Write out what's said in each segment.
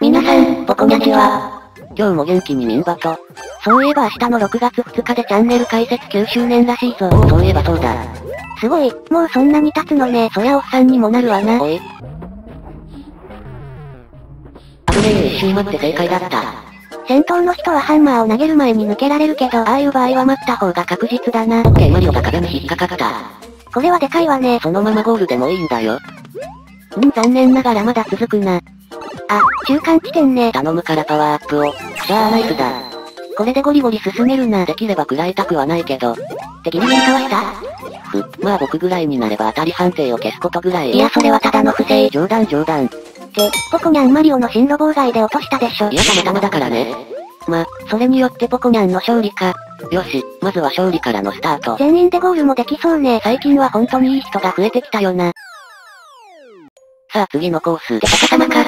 皆さん、ポコニャチは。今日も元気にミンバと。そういえば明日の6月2日でチャンネル開設9周年らしいぞ。おお、そういえばそうだ。すごい、もうそんなに経つのね。そりゃおっさんにもなるわな。おい。あぶねえ、一周待って正解だった。戦闘の人はハンマーを投げる前に抜けられるけど、ああいう場合は待った方が確実だな。オッケー、マリオが壁に引っかかった。これはでかいわね。そのままゴールでもいいんだよ。残念ながらまだ続くな。あ、中間地点ね。頼むからパワーアップを。シャーナイスだ。これでゴリゴリ進めるな。できれば食らいたくはないけど。ってギリギリかわした?まあ僕ぐらいになれば当たり判定を消すことぐらい。いやそれはただの不正。冗談冗談。って、ポコニャンマリオの進路妨害で落としたでしょ。いやたまたまだからね。ま、それによってポコニャンの勝利か。よし、まずは勝利からのスタート。全員でゴールもできそうね。最近は本当にいい人が増えてきたよな。さあ次のコース。てかたまか。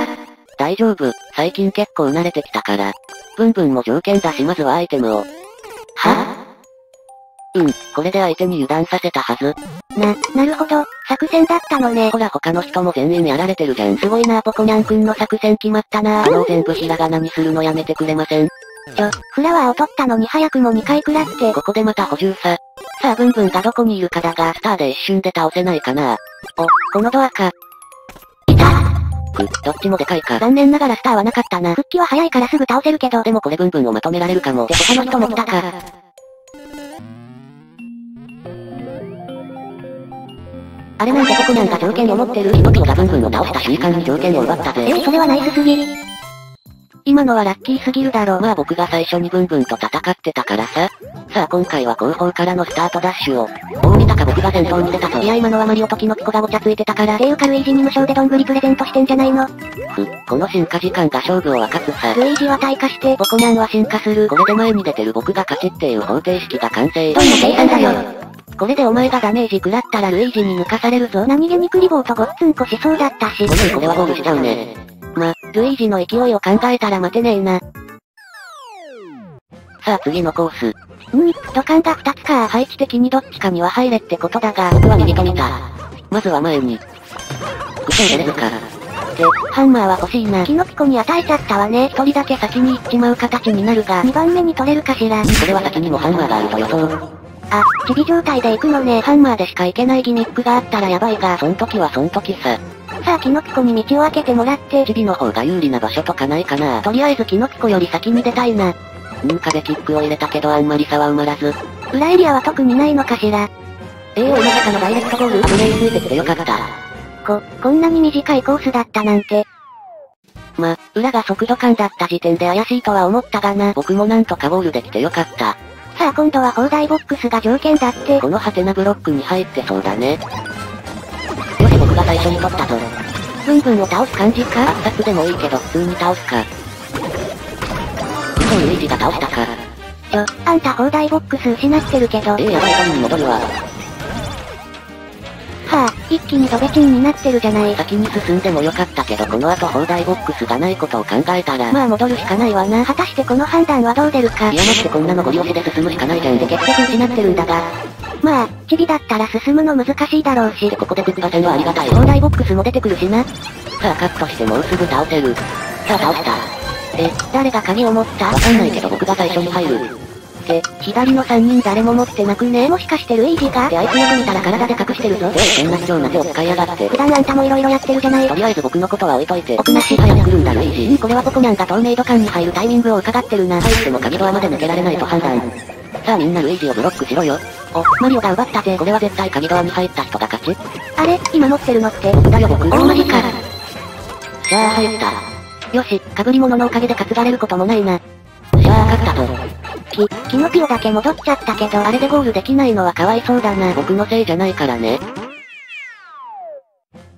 大丈夫、最近結構慣れてきたから。ブンブンも条件だしまずはアイテムを。は?うん、これで相手に油断させたはず。なるほど、作戦だったのね。ほら他の人も全員やられてるじゃん。すごいなあ、ポコニャンくんの作戦決まったなあ。全部ひらがなにするのやめてくれません。フラワーを取ったのに早くも2回食らって。ここでまた補充さ。さあブンブンがどこにいるかだが、スターで一瞬で倒せないかな。お、このドアか。どっちもでかいか。残念ながらスターはなかったな。復帰は早いからすぐ倒せるけど。でもこれブンブンをまとめられるかも。で、他の人も来たか。あれなんでポコニャンが条件を持ってる。ヒノキオがブンブンを倒した瞬間に条件を奪ったぜ。それはナイスすぎ。今のはラッキーすぎるだろ。まあ僕が最初にブンブンと戦ってたからさ。さあ今回は後方からのスタートダッシュを。どう見たか僕が先頭に出たぞ。いや今のはマリオとキノピコがごちゃついてたから。っていうかルイージに無償でどんぐりプレゼントしてんじゃないの。この進化時間が勝負を分かつさ。ルイージは退化して、ポコニャンは進化する。これで前に出てる僕が勝ちっていう方程式が完成。どんな計算だよ。これでお前がダメージ食らったらルイージに抜かされるぞ。何気にクリボーとごっつんこしそうだったし。これはゴールしちゃうね。ま、ルイージの勢いを考えたら待てねえな。さあ次のコース。土管が2つか。配置的にどっちかには入れってことだが、僕は右と見た。まずは前に。グセ入れるか。で、ハンマーは欲しいな。キノピコに与えちゃったわね。一人だけ先に行っちまう形になるが、2番目に取れるかしら。それは先にもハンマーがあると予想。あ、チビ状態で行くのね。ハンマーでしか行けないギミックがあったらやばいが、そん時はそん時さ。さあキノピコに道を開けてもらって。チビの方が有利な場所とかないかな。とりあえずキノピコより先に出たいな。壁キックを入れたけどあんまり差は埋まらず。裏エリアは特にないのかしら。まさかのダイレクトゴール。プレイついてきてよかった。こんなに短いコースだったなんて。ま、裏が速度感だった時点で怪しいとは思ったがな。僕もなんとかゴールできてよかった。さあ今度は砲台ボックスが条件だって。このハテナブロックに入ってそうだね。よし僕が最初に取ったぞ。ブンブンを倒す感じか。圧殺でもいいけど普通に倒すか。ルイージが倒したか。あんた砲台ボックス失ってるけど。やばいゾンに戻るわ。はぁ、一気にドベチンになってるじゃない。先に進んでもよかったけどこの後砲台ボックスがないことを考えたら。まあ戻るしかないわな。果たしてこの判断はどう出るか。いや待ってこんなのゴリ押しで進むしかないじゃん。で結局失ってるんだが。まあ、チビだったら進むの難しいだろうし。でここでクッパ戦はありがたい。砲台ボックスも出てくるしな。さあカットしてもうすぐ倒せる。さあ倒した。誰が鍵を持った?わかんないけど僕が最初に入る。で、左の3人誰も持ってなくね?もしかしてルイージが?で、あいつよく見たら体で隠してるぞ。変な卑怯な手を使いやがって。普段あんたも色々やってるじゃない。とりあえず僕のことは置いといて。奥なし早く来るんだルイージ。これはポコニャンが透明度感に入るタイミングを伺ってるな。入っても鍵ドアまで抜けられないと判断。さあみんなルイージをブロックしろよ。お、マリオが奪ったぜ。これは絶対鍵ドアに入った人が勝ち。あれ、今持ってるのって僕だよ僕。お、マジか。じゃあ入った。よし、かぶり物のおかげで担がれることもないな。じゃあ、勝ったぞ。キノピオだけ戻っちゃったけど、あれでゴールできないのはかわいそうだな。僕のせいじゃないからね。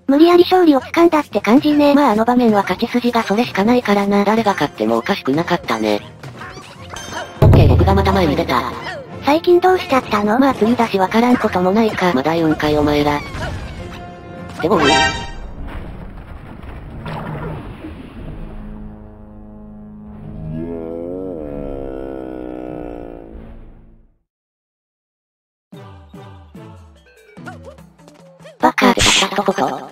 無理やり勝利を掴んだって感じね。まああの場面は勝ち筋がそれしかないからな。誰が勝ってもおかしくなかったね。オッケー、僕がまた前に出た。最近どうしちゃったの?まあ梅雨だしわからんこともないか。まだ4回お前ら。でもバカで勝ったとこと?はぁ、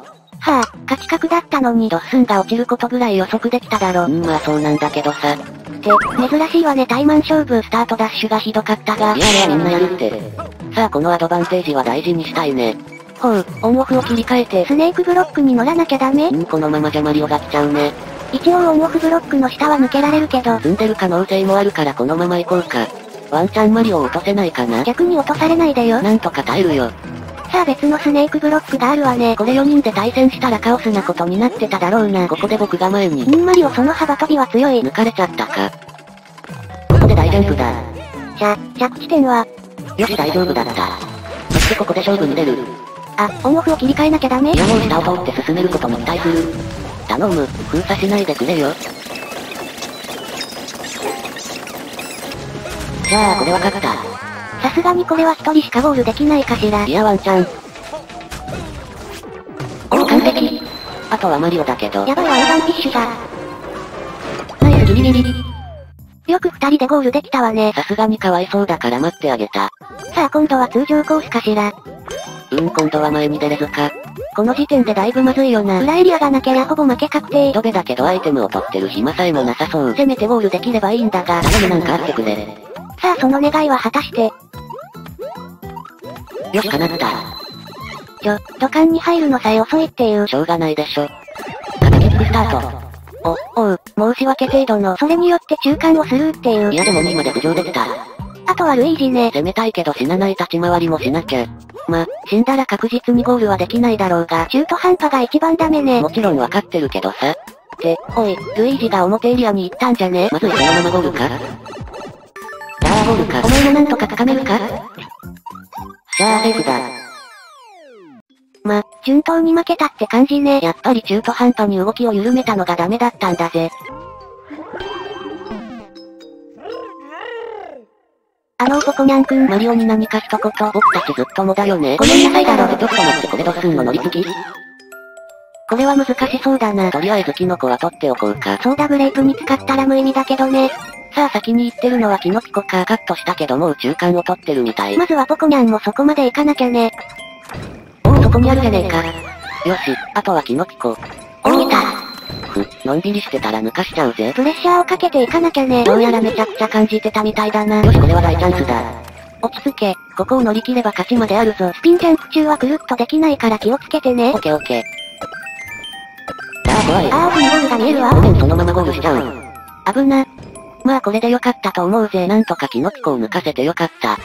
勝ち角だったのにドッスンが落ちることぐらい予測できただろ。まあそうなんだけどさ。って、珍しいわねタイマン勝負スタートダッシュがひどかったが。いやいやみんなやるって。さあこのアドバンテージは大事にしたいね。ほう、オンオフを切り替えて。スネークブロックに乗らなきゃダメ？このままじゃマリオが来ちゃうね。一応オンオフブロックの下は抜けられるけど。積んでる可能性もあるからこのまま行こうか。ワンチャンマリオを落とせないかな？逆に落とされないでよ。なんとか耐えるよ。さあ別のスネークブロックがあるわね。これ4人で対戦したらカオスなことになってただろうな。ここで僕が前に。マリオその幅跳びは強い。抜かれちゃったか。ここで大ジャンプだ。着地点は。よし大丈夫だった。そしてここで勝負に出る。あ、オンオフを切り替えなきゃダメ？いやもう下を通って進めることも期待する。頼む、封鎖しないでくれよ。じゃあこれは勝った。さすがにこれは一人しかゴールできないかしら。いやワンチャン。おお完璧。あとはマリオだけど。やばいワンダンピッシュだ。ナイスギリギリ。よく二人でゴールできたわね。さすがにかわいそうだから待ってあげた。さあ今度は通常コースかしら。今度は前に出れずか。この時点でだいぶまずいよな。裏エリアがなけりゃほぼ負け確定。ドベだけどアイテムを取ってる暇さえもなさそう。せめてゴールできればいいんだが。頼むなんかあってくれ。さあその願いは果たして。よし、叶った。土管に入るのさえ遅いっていう。しょうがないでしょ。キックスタート。申し訳程度の。それによって中間をスルーっていう。いやでも2位まで浮上できた。あとはルイージね。攻めたいけど死なない立ち回りもしなきゃ。ま、死んだら確実にゴールはできないだろうが。中途半端が一番ダメね。もちろんわかってるけどさ。って、おい、ルイージが表エリアに行ったんじゃね？まずいそのままゴールか？ダーゴールか。お前もなんとか高めるか？じゃあセーフだ。順当に負けたって感じね。やっぱり中途半端に動きを緩めたのがダメだったんだぜ。ポコニャンくん、マリオに何か一言。僕たちずっともだよね。ごめんなさいだろ。ちょっと待って、これドッスンの乗り継ぎ？これは難しそうだな。とりあえずキノコは取っておこうか。ソーダグレープに使ったら無意味だけどね。さあ先に行ってるのはキノピコか。カットしたけどもう中間を取ってるみたい。まずはポコニャンもそこまで行かなきゃね。おおそこにあるじゃねえか。よし、あとはキノピコ。おお見た。のんびりしてたら抜かしちゃうぜ。プレッシャーをかけていかなきゃね。どうやらめちゃくちゃ感じてたみたいだな。よしこれは大チャンスだ。落ち着け、ここを乗り切れば勝ちまであるぞ。スピンジャンプ中はくるっとできないから気をつけてね。オッケーオッケー。怖い。オフにゴールが見えるわ。ごめんそのままゴールしちゃう。危な。まあこれで良かったと思うぜ。なんとかキノピコを抜かせて良かった。